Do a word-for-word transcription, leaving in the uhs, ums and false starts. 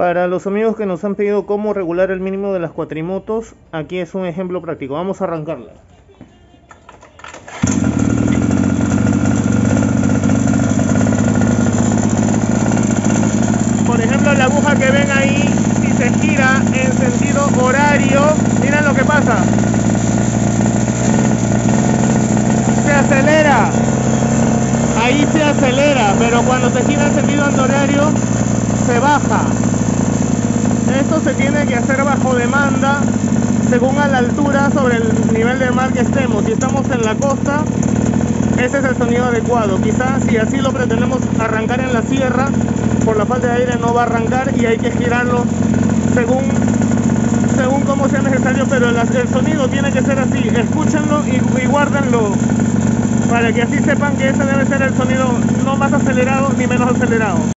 Para los amigos que nos han pedido cómo regular el mínimo de las cuatrimotos, aquí es un ejemplo práctico. Vamos a arrancarla. Por ejemplo, la aguja que ven ahí, si se gira en sentido horario, miren lo que pasa. Se acelera. Ahí se acelera, pero cuando se gira en sentido antihorario, se baja. Esto se tiene que hacer bajo demanda según a la altura sobre el nivel del mar que estemos. Si estamos en la costa, este es el sonido adecuado. Quizás si así lo pretendemos arrancar en la sierra, por la falta de aire no va a arrancar y hay que girarlo según, según como sea necesario, pero el, el sonido tiene que ser así. Escúchenlo y, y guárdenlo para que así sepan que ese debe ser el sonido, no más acelerado ni menos acelerado.